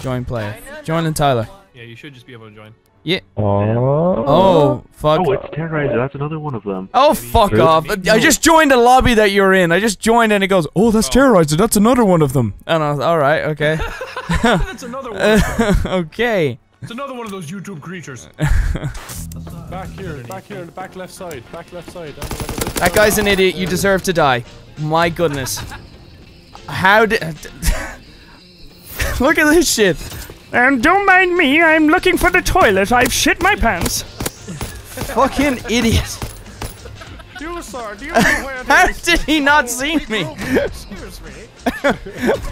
Join player. Join and Tyler. Yeah, you should just be able to join. Yeah. Oh, fuck. Oh, it's Terrorizer. That's another one of them. Oh, fuck off. I just joined a lobby that you're in. I just joined and it goes, oh, that's Terrorizer. That's another one of them. And I was, alright, okay. That's another one of them. Okay. It's another one of those YouTube creatures. Back here, back left side, back left side. That guy's an idiot. You deserve to die. My goodness. How did... Look at this shit. And don't mind me, I'm looking for the toilet. I've shit my pants. Fucking idiot. You, sir, do you know where how is? Did he not see me? Excuse me.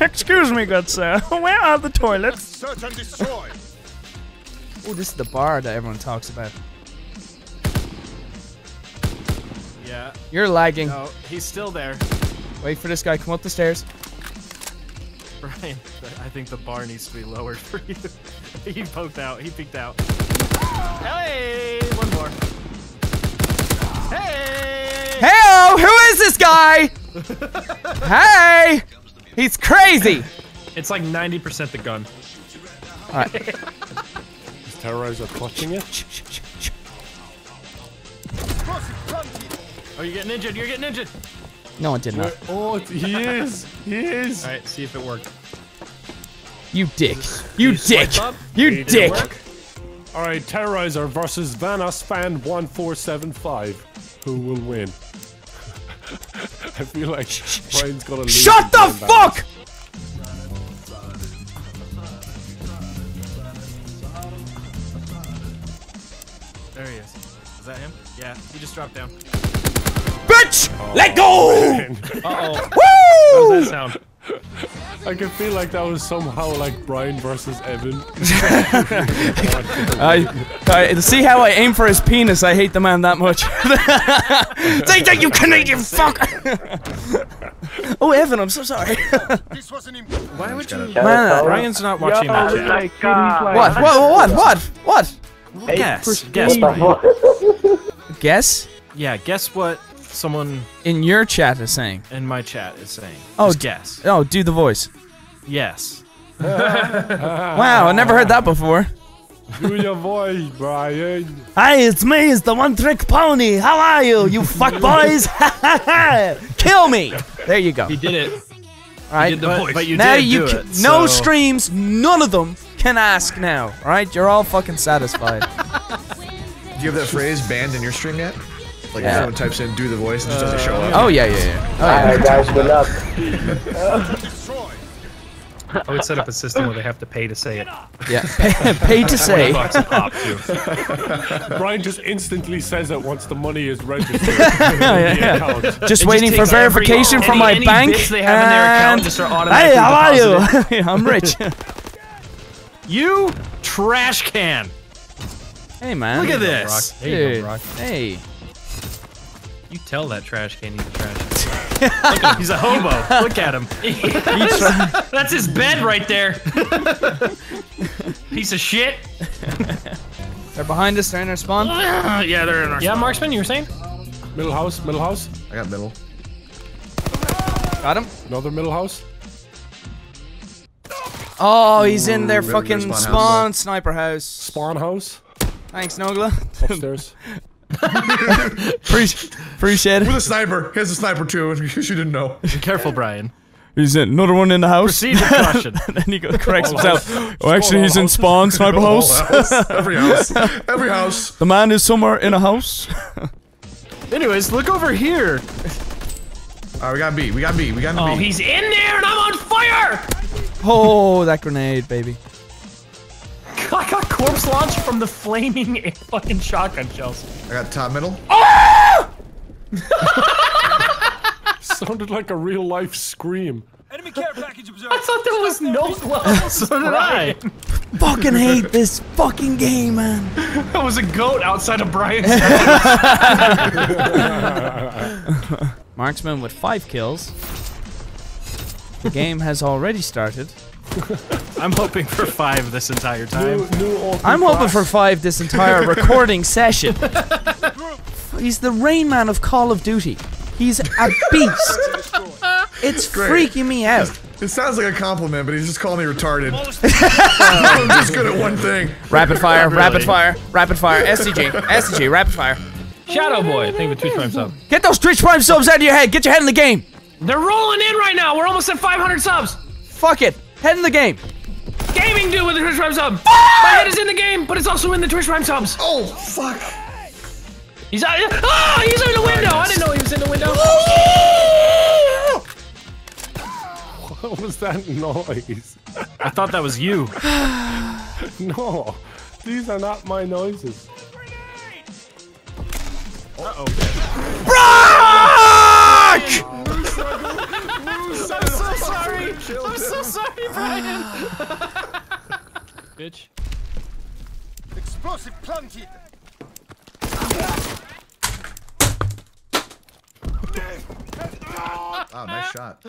Excuse me, good sir. Where are the toilets? Search and destroy. Oh, this is the bar that everyone talks about. Yeah. You're lagging. No, he's still there. Wait for this guy. Come up the stairs. Brian, I think the bar needs to be lowered for you. He poked out. He peeked out. Hey, one more. Hey! Hello! Who is this guy? Hey! He's crazy! It's like 90% the gun. Alright. Is Terrorizer clutching it? Oh, you're getting injured. You're getting injured. No, it did not. Oh, he is. He is. All right, see if it worked. You dick. You dick. You dick. All right, Terrorizer versus Vanos Fan 1475. Who will win? I feel like Brian's gonna lose. Shut the fuck! There he is. Is that him? Yeah, he just dropped down. Bitch! Oh, let go! Uh-oh. Woo! How's that sound? I can feel like that was somehow like Brian versus Evan. I see how I aim for his penis. I hate the man that much. Take that, you Canadian fuck! Oh, Evan, I'm so sorry. This wasn't him. Why would you? Man, Brian's not watching that. Oh my God. What? What? What? What? What? Guess. Guess. Guess. Yeah, guess what someone in your chat is saying. In my chat is saying. Oh, just guess. Oh, do the voice. Yes. Wow, I never heard that before. Do your voice, Brian. Hi, it's me. It's the one-trick pony. How are you, you fuck boys? Kill me. There you go. He did it. All right, did the voice. But you now did you do it, so. No streams. None of them can ask now. All right, you're all fucking satisfied. Do you have that phrase banned in your stream yet? Like if someone types in "do the voice" and just doesn't show up. Oh yeah, yeah, yeah. Oh, yeah. Alright, guys, good luck. I would set up a system where they have to pay to say it. Yeah, pay to say. Brian just instantly says it once the money is registered. Just waiting for verification from my bank. They have in their account just are hey, how are you? I'm rich. You trash can. Hey man. Look at this. Hey. Hey. You tell that trash can he's a trash can. Look at him, he's a hobo. Look at him. That's his bed right there. Piece of shit. They're behind us. They're in our spawn. Yeah, they're in our spawn. Yeah, Marksman, you were saying? Middle house. Middle house. I got middle. Got him. Another middle house. Oh, he's in their fucking spawn sniper house. Spawn house. Thanks, Nogla. Upstairs. Appreciate it. With a sniper. Here's a sniper too, in case you didn't know. Be careful, Brian. He's in another one in the house. Proceed with caution. Then he corrects himself. Oh, actually, he's in spawn, sniper house. Every house. Every house. The man is somewhere in a house. Anyways, look over here. Alright, we got B. We got B. We got B. Oh, he's in there and I'm on fire! Oh, that grenade, baby. I got corpse launched from the flaming fucking shotgun shells. I got top middle. Oh! Sounded like a real life scream. Enemy care package observed. I thought there was no glove. So did I. Fucking hate this fucking game, man. That was a goat outside of Brian's house. Marksman with 5 kills. The game has already started. I'm hoping for 5 this entire time. I'm hoping for 5 this entire recording session. He's the Rain Man of Call of Duty. He's a beast. It's freaking me out. It sounds like a compliment, but he's just calling me retarded. I'm just good at one thing. Rapid fire, rapid fire, rapid fire. SCG, SCG, rapid fire. Shadow Boy, think of a Twitch Prime sub. Get those Twitch Prime subs out of your head. Get your head in the game. They're rolling in right now. We're almost at 500 subs. Fuck it. Head in the game. Gaming dude with the Twitch Prime sub. Ah! My head is in the game, but it's also in the Twitch Prime subs. Oh, fuck. He's out. Oh, he's in the window. I didn't know he was in the window. What was that noise? I thought that was you. No, these are not my noises. Uh-oh. Brock! I'm so sorry, Brian. Bitch. Explosive plunged. Oh, nice shot.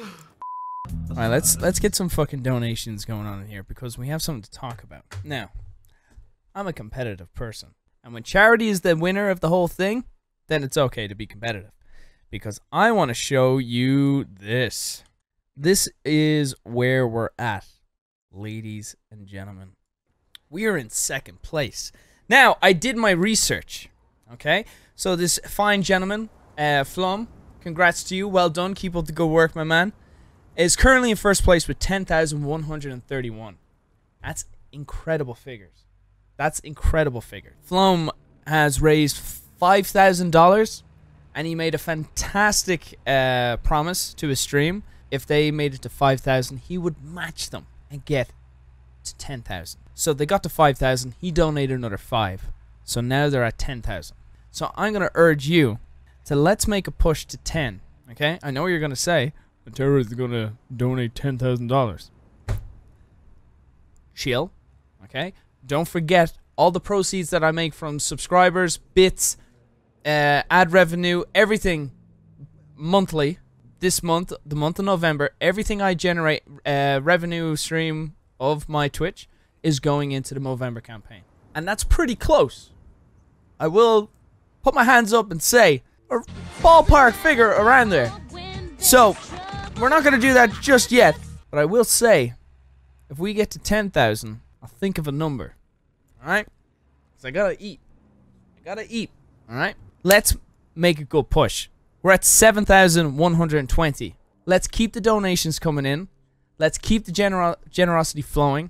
All right, let's get some fucking donations going on in here because we have something to talk about. Now, I'm a competitive person, and when charity is the winner of the whole thing, then it's okay to be competitive. Because I want to show you this. This is where we're at, ladies and gentlemen. We are in second place. Now, I did my research, okay? So this fine gentleman, Flum, congrats to you. Well done. Keep up the good work, my man. Is currently in first place with 10,131. That's incredible figures. That's incredible figure. Flum has raised $5,000. And he made a fantastic promise to his stream. If they made it to 5,000, he would match them and get to 10,000. So they got to 5,000. He donated another 5. So now they're at 10,000. So I'm going to urge you to let's make a push to 10. Okay? I know what you're going to say. The terrorists are going to donate $10,000. Chill. Okay? Don't forget all the proceeds that I make from subscribers, bits, ad revenue, everything monthly. This month, the month of November, everything I generate, revenue stream of my Twitch is going into the Movember campaign. And that's pretty close. I will put my hands up and say a ballpark figure around there. So, we're not going to do that just yet. But I will say, if we get to 10,000, I'll think of a number. Alright? Because I gotta eat. I gotta eat. Alright? Let's make a good push. We're at 7,120. Let's keep the donations coming in. Let's keep the generosity flowing.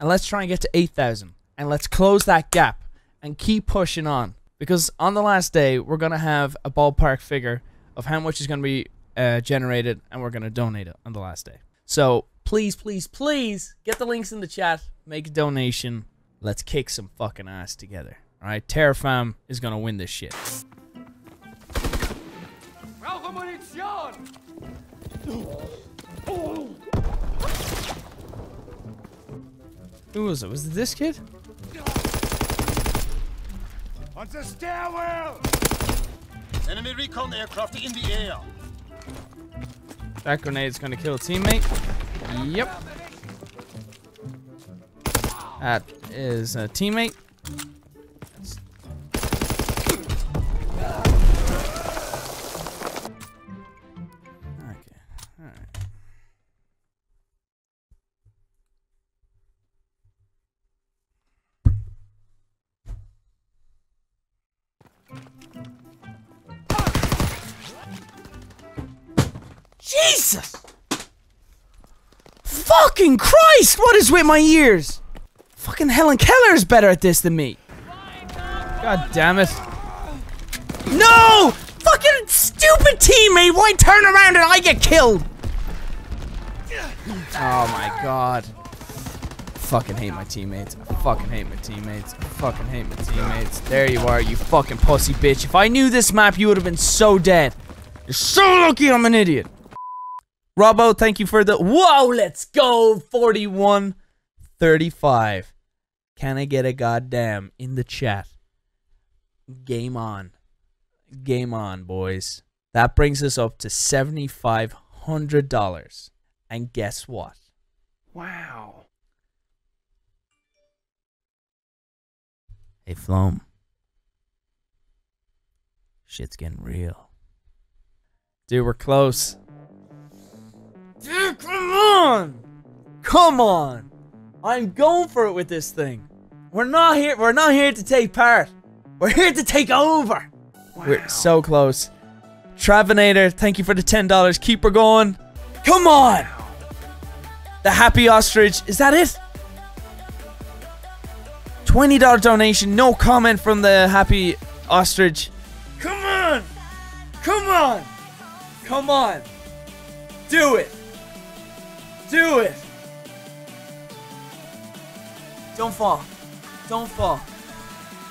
And let's try and get to 8,000. And let's close that gap. And keep pushing on. Because on the last day, we're going to have a ballpark figure of how much is going to be generated. And we're going to donate it on the last day. So, please, please, please, get the links in the chat. Make a donation. Let's kick some fucking ass together. Alright, TerraFam is going to win this shit. Who was it? Was it this kid? On the stairwell! Enemy recon aircraft in the air. That grenade's gonna kill a teammate. Yep. That is a teammate. Jesus! Fucking Christ! What is with my ears? Fucking Helen Keller is better at this than me. God damn it. No! Fucking stupid teammate! Why turn around and I get killed? Oh my god. Fucking hate my teammates. I fucking hate my teammates. I fucking hate my teammates. There you are, you fucking pussy bitch. If I knew this map, you would have been so dead. You're so lucky I'm an idiot. Robbo, thank you for the... Whoa, let's go! 41-35. Can I get a goddamn in the chat? Game on. Game on, boys. That brings us up to $7,500. And guess what? Wow. Hey, Flum. Shit's getting real. Dude, we're close. Dude, come on! Come on! I'm going for it with this thing. We're not here to take part. We're here to take over. Wow. We're so close. Travenator, thank you for the $10. Keep her going. Come on! The happy ostrich. Is that it? $20 donation. No comment from the happy ostrich. Come on! Come on! Come on! Do it! Do it! Don't fall. Don't fall.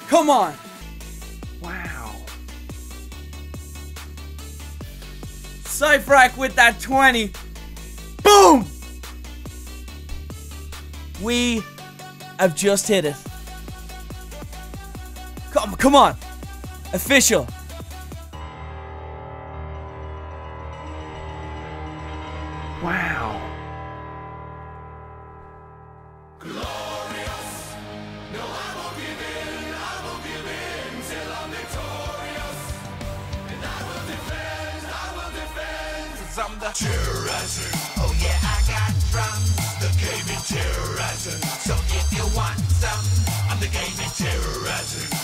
Come on! Wow. Cyphrac with that 20. Boom! We have just hit it. Come on. Official. Wow. Glorious. No, I won't give in. I won't give in till I'm victorious. And I will defend, 'cause I'm the Terrorizer. Oh yeah, I got drums. The gaming Terrorizer. So if you want some, I'm the gaming Terrorizer.